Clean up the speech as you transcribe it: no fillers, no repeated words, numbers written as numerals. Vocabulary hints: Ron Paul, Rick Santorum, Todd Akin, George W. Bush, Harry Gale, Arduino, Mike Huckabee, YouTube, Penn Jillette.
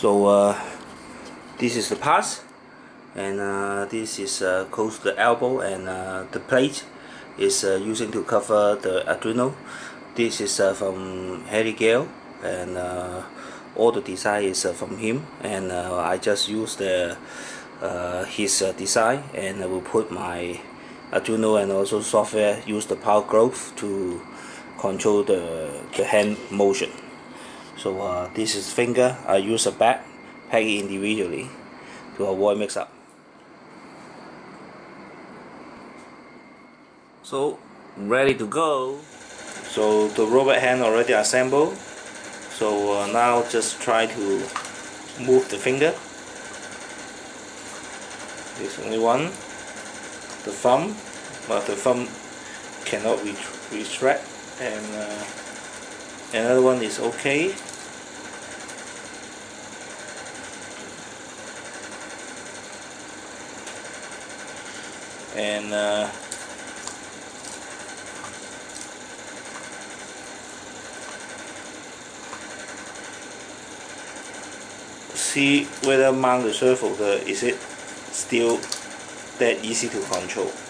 So this is the parts, and this is close to the elbow, and the plate is using to cover the Arduino. This is from Harry Gale, and all the design is from him, and I just use the his design, and I will put my Arduino and also software, use the power glove to control the hand motion. So this is finger. I use a bag, pack it individually to avoid mix up. So ready to go. So the robot hand already assembled. So now just try to move the finger. There's only one, the thumb, but the thumb cannot retract, and another one is okay. And see whether mount the circle, is it still that easy to control.